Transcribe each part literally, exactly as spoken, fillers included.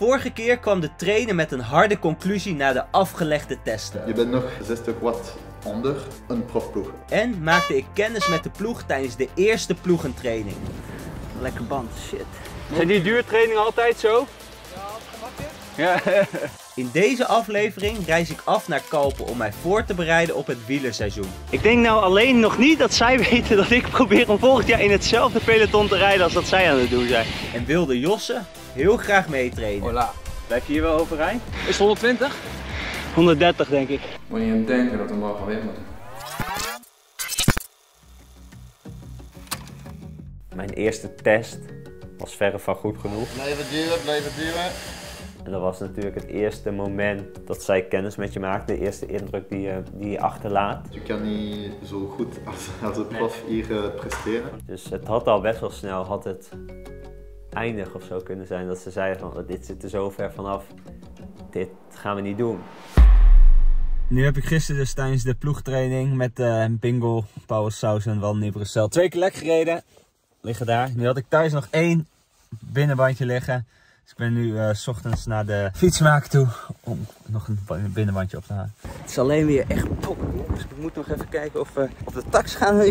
Vorige keer kwam de trainer met een harde conclusie na de afgelegde testen. Je bent nog zestig watt onder een profploeg. En maakte ik kennis met de ploeg tijdens de eerste ploegentraining. Lekker band, shit. Zijn die duurtrainingen altijd zo? Ja, het gemak is. Ja. In deze aflevering reis ik af naar Kalpen om mij voor te bereiden op het wielerseizoen. Ik denk nou alleen nog niet dat zij weten dat ik probeer om volgend jaar in hetzelfde peloton te rijden als dat zij aan het doen zijn. En wilde Josse heel graag meetrainen. Hola. Blijf je hier wel overeind? Is het honderdtwintig? honderddertig denk ik. Moet je hem denken dat we morgen weer moeten. Mijn eerste test was verre van goed genoeg. Blijven duwen, blijven duwen. En dat was natuurlijk het eerste moment dat zij kennis met je maakte, de eerste indruk die je, die je achterlaat. Je kan niet zo goed als, als een prof hier uh, presteren. Dus het had al best wel snel, had het eindig of zo kunnen zijn, dat ze zeiden van dit zit er zo ver vanaf, dit gaan we niet doen. Nu heb ik gisteren dus tijdens de ploegtraining met uh, Bingoal Pauwels Sauzen Wallonie Brussel twee keer lek gereden. Liggen daar. Nu had ik thuis nog één binnenbandje liggen. Dus ik ben nu uh, 's ochtends naar de fietsmaker toe om nog een binnenbandje op te halen. Het is alleen weer echt pop. Dus ik moet nog even kijken of we op de tax gaan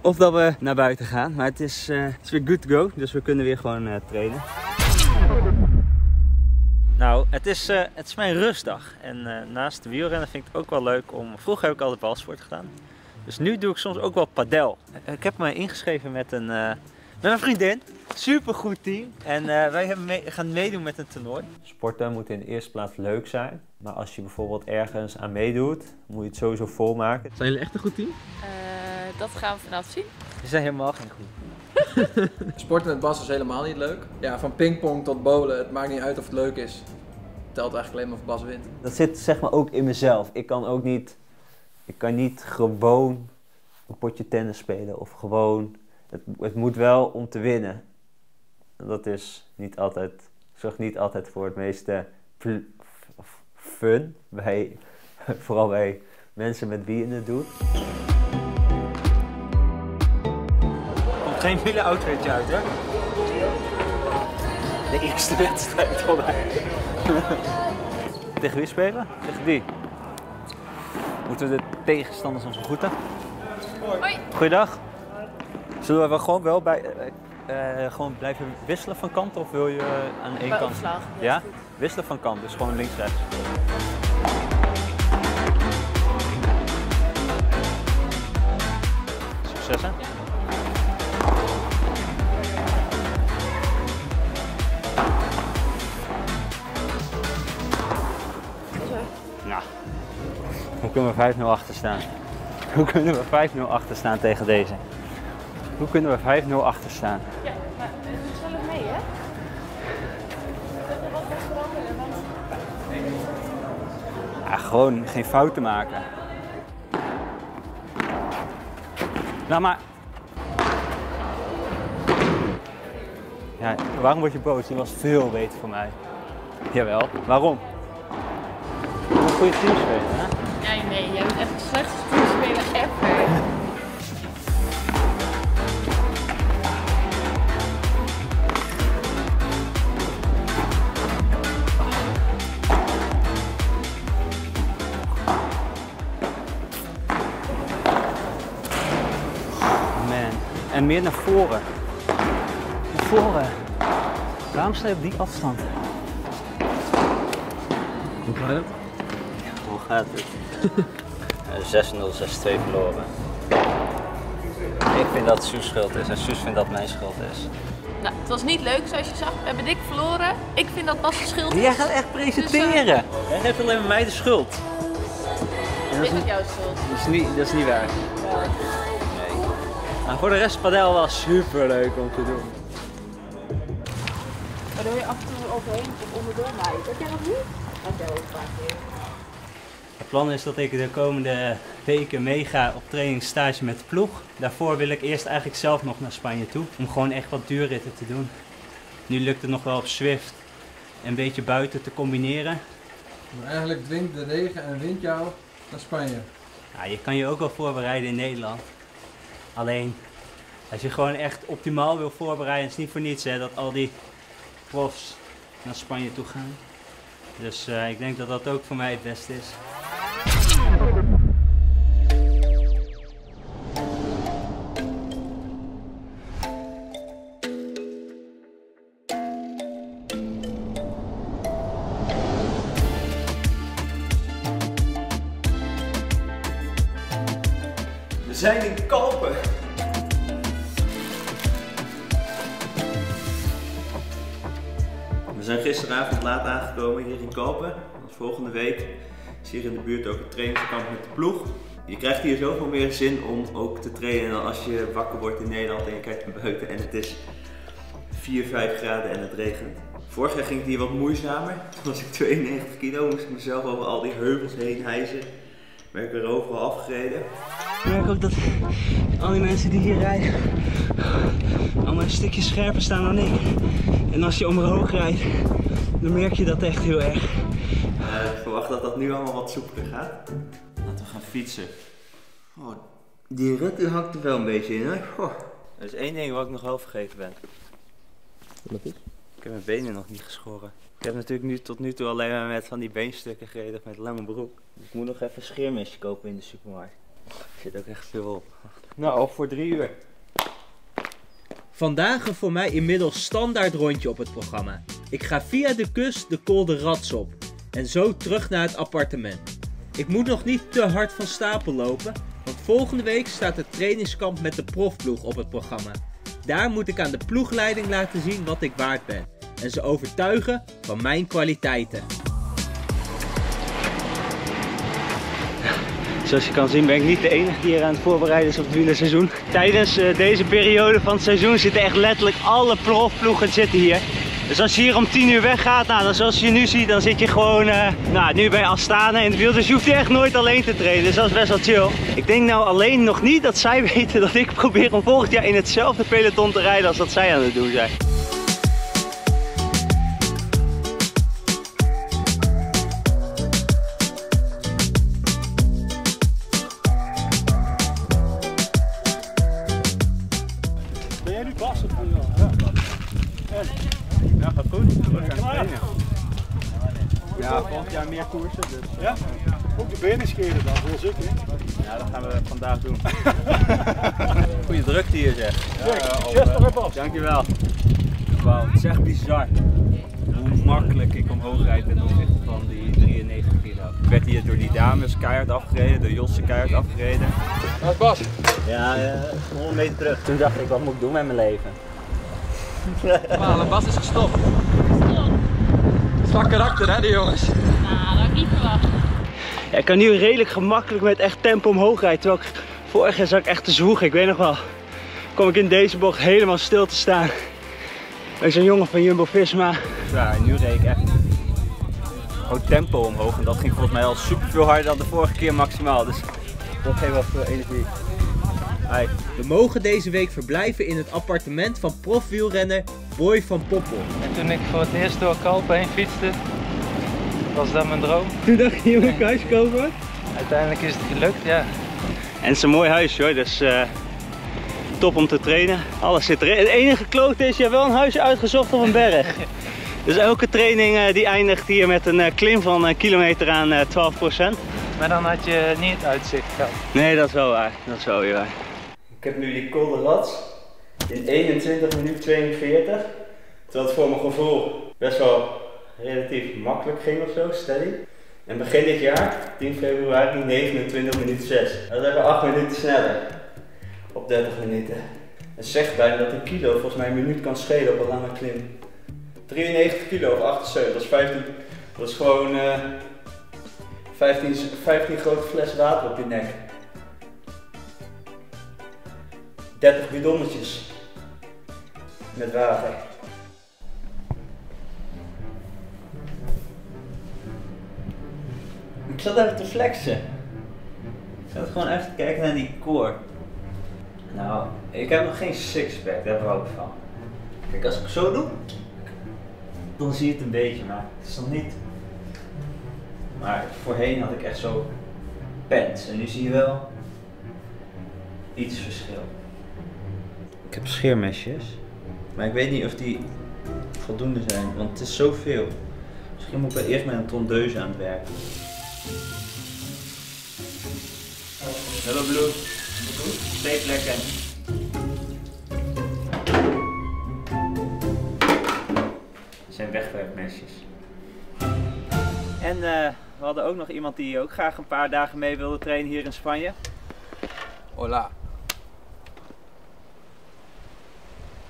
of dat we naar buiten gaan. Maar het is, uh, het is weer good to go, dus we kunnen weer gewoon uh, trainen. Nou, het is, uh, het is mijn rustdag. En uh, naast de wielrennen vind ik het ook wel leuk om... Vroeger heb ik altijd balsport gedaan. Dus nu doe ik soms ook wel padel. Ik heb mij ingeschreven met een, uh, met een vriendin. Supergoed team. En uh, wij hebben mee, gaan meedoen met een toernooi. Sporten moet in de eerste plaats leuk zijn. Maar als je bijvoorbeeld ergens aan meedoet, moet je het sowieso volmaken. Zijn jullie echt een goed team? Uh, dat gaan we vanaf zien. Ze zijn helemaal geen goed team. Sporten met Bas is helemaal niet leuk. Ja, van pingpong tot bowlen, het maakt niet uit of het leuk is. Het telt eigenlijk alleen maar of Bas wint. Dat zit zeg maar ook in mezelf. Ik kan ook niet... Ik kan niet gewoon een potje tennis spelen of gewoon, het, het moet wel om te winnen. Dat is niet altijd, zorgt niet altijd voor het meeste fun, bij, vooral bij mensen met wie je het doet. Er komt geen wielen outfitje uit, hè? De eerste wedstrijd al. Tegen wie spelen? Tegen die. Moeten we de tegenstanders ons begroeten? Hoi. Goeiedag. Zullen we gewoon wel bij, uh, uh, gewoon blijven wisselen van kant of wil je uh, aan één bij kant? Opslag, ja, ja? Wisselen van kant, dus gewoon links-rechts. Succes hè? Hoe kunnen we vijf nul achter staan? Hoe kunnen we vijf nul achter staan tegen deze? Hoe kunnen we vijf nul achter staan? Ja, maar het is wel een mee, hè? Dat er wat was veranderen, want... Ja, gewoon geen fouten maken. Nou, maar... Ja, waarom word je boos? Die was veel beter voor mij. Jawel, waarom? Je moet een goede team spelen, hè? Nee, nee, jij bent echt de slechtste teamspeler ever. Man, en meer naar voren. Naar voren. Waarom sta je op die afstand? Hoe gaat het? Hoe gaat het? zes nul, zes twee verloren. Ik vind dat het Suus schuld is en Suus vindt dat mijn schuld is. Nou, het was niet leuk zoals je zag. We hebben dik verloren. Ik vind dat Bas de schuld is. Jij gaat echt presenteren. Dus, uh... Jij geeft alleen maar mij de schuld. En dat is niet jouw schuld. Dat is niet, dat is niet waar. Ja. Nee. Maar voor de rest padel was super leuk om te doen. Maar doe je af en toe overheen of onderdoor mij? Dat jij nog niet? Dat jij ook vaak weer. Het plan is dat ik de komende weken meega op trainingsstage met de ploeg. Daarvoor wil ik eerst eigenlijk zelf nog naar Spanje toe, om gewoon echt wat duurritten te doen. Nu lukt het nog wel op Zwift een beetje buiten te combineren. Maar eigenlijk dwingt de regen en wind jou naar Spanje. Ja, je kan je ook wel voorbereiden in Nederland. Alleen, als je gewoon echt optimaal wil voorbereiden, is niet voor niets hè, dat al die profs naar Spanje toe gaan. Dus uh, ik denk dat dat ook voor mij het beste is. We zijn in Kalpen. We zijn gisteravond laat aangekomen hier in Kalpen. Als volgende week is hier in de buurt ook een trainingskamp met de ploeg. Je krijgt hier zoveel meer zin om ook te trainen dan als je wakker wordt in Nederland en je kijkt naar buiten en het is vier, vijf graden en het regent. Vorig jaar ging het hier wat moeizamer. Toen was ik tweeënnegentig kilo, moest ik mezelf over al die heuvels heen hijsen. Ben ik er overal afgereden. Ik merk ook dat al die mensen die hier rijden allemaal een stukje scherper staan dan ik. En als je omhoog rijdt, dan merk je dat echt heel erg. Uh, ik verwacht dat dat nu allemaal wat soepeler gaat. Laten we gaan fietsen. Oh, die rut hangt er wel een beetje in, hè? Goh. Er is één ding wat ik nog wel vergeten ben. Wat is? Ik heb mijn benen nog niet geschoren. Ik heb natuurlijk nu, tot nu toe alleen maar met van die beenstukken gereden met lange broek. Ik moet nog even scheermesje kopen in de supermarkt. Er zit ook echt veel op. Nou, voor drie uur. Vandaag een voor mij inmiddels standaard rondje op het programma. Ik ga via de kust de Col de Rates op. En zo terug naar het appartement. Ik moet nog niet te hard van stapel lopen. Want volgende week staat het trainingskamp met de profploeg op het programma. Daar moet ik aan de ploegleiding laten zien wat ik waard ben. En ze overtuigen van mijn kwaliteiten. Zoals je kan zien ben ik niet de enige die hier aan het voorbereiden is op het wielerseizoen. Tijdens uh, deze periode van het seizoen zitten echt letterlijk alle profploegen zitten hier. Dus als je hier om tien uur weggaat, nou, dan zoals je nu ziet, dan zit je gewoon uh, nou, nu bij Astana in het wiel. Dus je hoeft hier echt nooit alleen te trainen, dus dat is best wel chill. Ik denk nou alleen nog niet dat zij weten dat ik probeer om volgend jaar in hetzelfde peloton te rijden als dat zij aan het doen zijn. Meer koersen, dus ja? Ook de benen scheren dan, voor zitten. Ja, dat gaan we vandaag doen. Goeie drukte hier zeg. Ja, ja, op, uh, dankjewel. Wauw, het is echt bizar hoe makkelijk ik omhoog rijd ten opzichte van die drieënnegentig kilo. Ik werd hier door die dames keihard afgereden, door Josse keihard afgereden. Dat was Bas. Ja, uh, honderd meter terug. Toen dacht ik, wat moet ik doen met mijn leven? Wow, Bas is gestopt. Zwak karakter hè, die jongens. Nou, dat had ik niet verwacht. Ja, ik kan nu redelijk gemakkelijk met echt tempo omhoog rijden. Terwijl ik vorig jaar zat ik echt te zwoegen. Ik weet nog wel, kom ik in deze bocht helemaal stil te staan. Ik zo'n jongen van Jumbo-Visma. Ja, en nu reed ik echt gewoon tempo omhoog. En dat ging volgens mij al super veel harder dan de vorige keer maximaal. Dus dat geeft wel veel energie. Hi. We mogen deze week verblijven in het appartement van profwielrenner Boy van Poppel. En toen ik voor het eerst door Calpe heen fietste, was dat mijn droom. Toen dacht je, je moet een huis kopen? Uiteindelijk is het gelukt, ja. En het is een mooi huis hoor, dus uh, top om te trainen. Alles zit erin. Het enige klote is, je hebt wel een huisje uitgezocht op een berg. Dus elke training uh, die eindigt hier met een uh, klim van een kilometer aan uh, twaalf procent. Maar dan had je niet het uitzicht gehad. Nee, dat is wel waar. Dat is wel weer waar. Ik heb nu die Col de Rates in eenentwintig minuten tweeënveertig. Terwijl het voor mijn gevoel best wel relatief makkelijk ging of zo, steady. En begin dit jaar, tien februari, negenentwintig minuten zes. Dat is even acht minuten sneller. Op dertig minuten. Dat zegt bijna dat een kilo volgens mij een minuut kan schelen op een lange klim. drieënnegentig kilo of achtenzeventig, dat is vijftien. Dat is gewoon uh, vijftien, vijftien grote fles water op je nek. dertig bidonnetjes met water. Ik zat even te flexen. Ik zat gewoon even te kijken naar die core. Nou, ik heb nog geen sixpack, daar hou ik van. Kijk, als ik zo doe, dan zie je het een beetje, maar het is nog niet. Maar voorheen had ik echt zo pants en nu zie je wel iets verschil. Ik heb scheermesjes, maar ik weet niet of die voldoende zijn, want het is zoveel. Misschien moet ik eerst met een tondeuze aan het werk. Hallo Blue. Twee plekken. Het zijn wegwerkmesjes. En uh, we hadden ook nog iemand die ook graag een paar dagen mee wilde trainen hier in Spanje. Hola.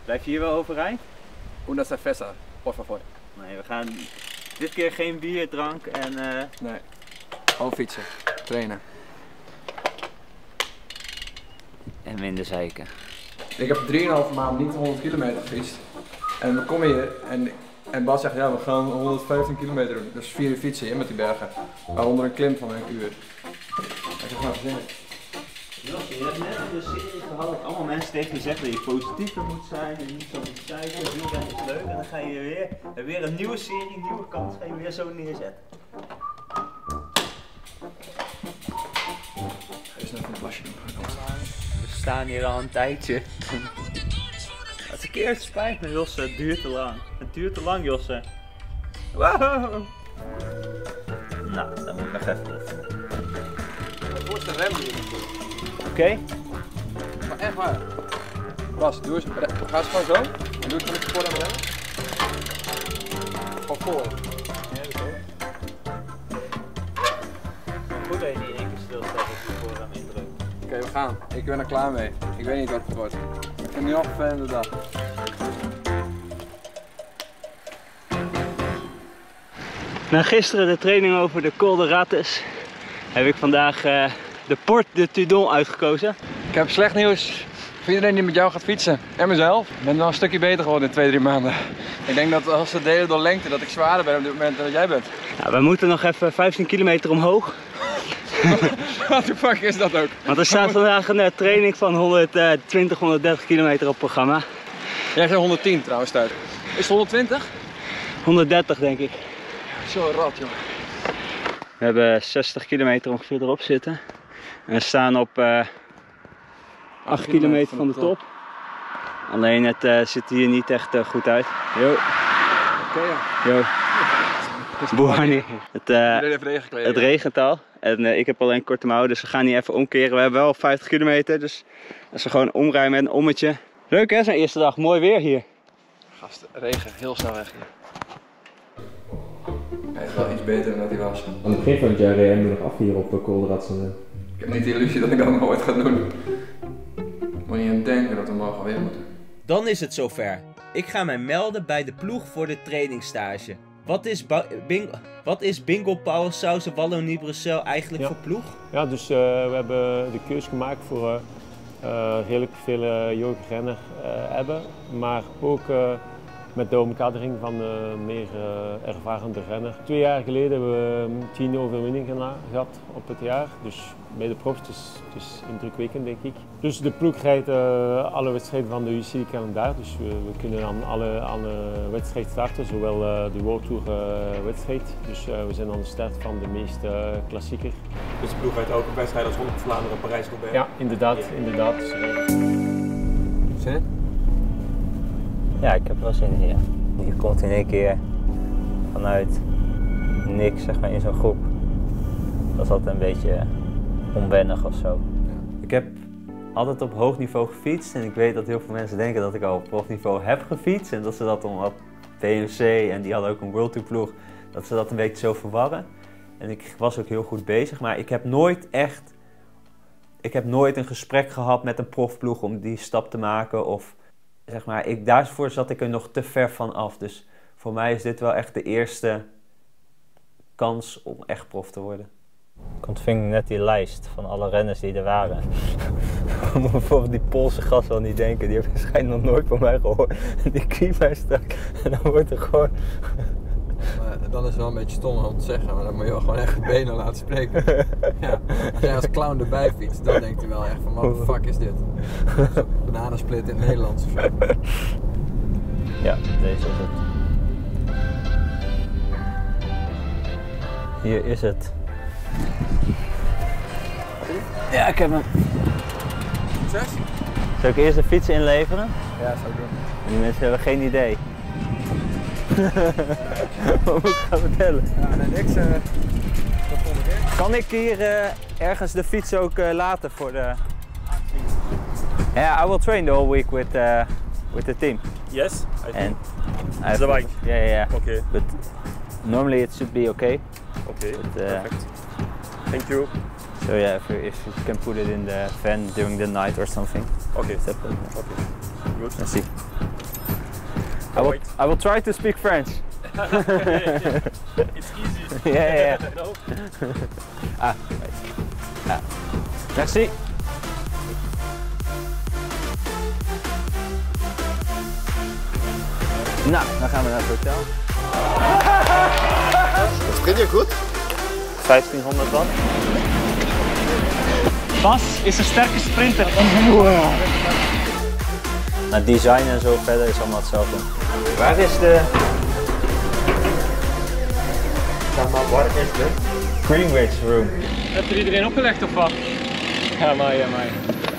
Blijf je hier wel overeind? Una cerveza, por favor. Nee, we gaan dit keer geen bier, drank en... Uh... Nee, gewoon fietsen, trainen. En minder zeiken. Ik heb drieënhalve maand niet honderd kilometer gefietst. En we komen hier en, en Bas zegt, ja, we gaan honderdvijftien kilometer doen. Dus vier uur fietsen in met die bergen. Waaronder een klim van een uur. Ik heb maar verzinnen. Josse, je hebt net in de serie gehad dat allemaal mensen tegen je zeggen dat je positiever moet zijn en niet zo moet zeiken. Wielrennen is leuk en dan ga je weer, weer een nieuwe serie, een nieuwe kans, ga je weer zo neerzetten. Ga eens even een plasje doen. We staan hier al een tijdje. Het keer spijt me, Josse, het duurt te lang. Het duurt te lang, Josse. Wow! Nou, dan moet ik nog even oefenen. Hoe is de rem hier? Oké. Okay. Maar echt waar. Bas, doe eens, ga eens gewoon zo. En doe het met je voor aan remmen. Gewoon voor. Ja, dat is goed dat je niet in één keer stilstaat als je voor aan indrukt. Oké, okay, we gaan. Ik ben er klaar mee. Ik weet niet wat het wordt. Ik heb nu al een vervelende dag. Na gisteren de training over de Col de Rates heb ik vandaag... Uh, de Port de Tudon uitgekozen. Ik heb slecht nieuws voor iedereen die met jou gaat fietsen. En mezelf. Ik ben wel een stukje beter geworden in twee, drie maanden. Ik denk dat als we delen door lengte, dat ik zwaarder ben op dit moment dan dat jij bent. Ja, we moeten nog even vijftien kilometer omhoog. Wat de fuck is dat ook? Want er staat vandaag een training van honderdtwintig, honderddertig kilometer op het programma. Jij zei honderdtien trouwens thuis. Is het honderdtwintig? honderddertig denk ik. Zo rad, jongen. We hebben zestig kilometer ongeveer erop zitten. En we staan op uh, acht kilometer van de top. Alleen het uh, ziet hier niet echt uh, goed uit. Yo. Oké, ja. Yo. Boani. Het, uh, het regent al. En uh, ik heb alleen korte mouwen, dus we gaan niet even omkeren. We hebben wel vijftig kilometer, dus als we gewoon omrijden met een ommetje. Leuk hè, zijn eerste dag. Mooi weer hier. Gast, regen heel snel weg hier. Hij is wel iets beter dan dat hij was. Aan het begin van het jaar reed hij nog af hier op Col de Rates. Ik heb niet de illusie dat ik dat nog ooit ga doen. Ik moet niet aan denken dat we morgen weer moeten. Dan is het zover. Ik ga mij melden bij de ploeg voor de trainingstage. Wat is, Bing Wat is Bingoal Pauwels Sauzen Wallonie Brussel eigenlijk ja. voor ploeg? Ja, dus uh, we hebben de keus gemaakt voor uh, uh, redelijk veel uh, jonge renner uh, hebben. Maar ook uh, met de omkadering van uh, meer uh, ervarende renner. Twee jaar geleden hebben we tien overwinningen gehad op het jaar. Dus bij de profs, dus, dus indrukwekkend denk ik. Dus de ploeg rijdt uh, alle wedstrijden van de U C I kalender. Dus we, we kunnen aan alle, alle wedstrijden starten, zowel uh, de World Tour uh, wedstrijd. Dus uh, we zijn aan de start van de meeste uh, klassieker. Dus de ploeg rijdt ook een wedstrijd als Ronde van Vlaanderen, Parijs-Roubaix. Ja, inderdaad, ja. inderdaad. Zin in? Ja, ik heb wel zin in, ja. Je komt in één keer vanuit niks, zeg maar, in zo'n groep. Dat is altijd een beetje onwennig of zo. Ik heb altijd op hoog niveau gefietst en ik weet dat heel veel mensen denken dat ik al op profniveau heb gefietst. En dat ze dat omdat B M C en die hadden ook een World Tour ploeg, dat ze dat een beetje zo verwarren. En ik was ook heel goed bezig, maar ik heb nooit echt... Ik heb nooit een gesprek gehad met een profploeg om die stap te maken of... Zeg maar, ik, daarvoor zat ik er nog te ver van af. Dus voor mij is dit wel echt de eerste kans om echt prof te worden. Ik ontving net die lijst van alle renners die er waren. Bijvoorbeeld die Poolse gast wel niet denken, die heeft waarschijnlijk nog nooit van mij gehoord. Die kniet mij strak en dan wordt er gewoon... Maar dan is het wel een beetje stom om te zeggen, maar dan moet je wel gewoon echt je benen laten spreken. Ja. Als jij als clown erbij fietst, dan denkt hij wel echt van, wat de fuck is dit? Zo'n bananensplit in het Nederlands of zo. Ja, deze is het. Hier is het. Ja, ik heb hem. Succes? Zou ik eerst de fiets inleveren? Ja, zou ik doen. Die mensen hebben geen idee. Wat moet ik gaan vertellen? Ja, nee, niks. Uh, dat vond ik echt. Kan ik hier uh, ergens de fiets ook uh, laten voor de... Yeah, I will train the whole week with uh, with the team. Yes, I think. And the bike. Yeah, yeah, yeah. Okay. But normally it should be okay. Okay. But, uh, perfect. Thank you. So yeah, if you, if you can put it in the van during the night or something. Okay. That, uh, okay. Good. Let's see. I will, I will try to speak French. It's easy. Yeah, yeah. No? Ah. Ah. Merci. Nou, dan gaan we naar het hotel. Dat spreekt je goed. vijftienhonderd watt. Bas is een sterke sprinter. Wow. Nou, design en zo verder is allemaal hetzelfde. Waar is de... Zeg maar, waar is de... Greenwich Room. Heb je iedereen opgelegd of wat? Ja, maar, ja, maar.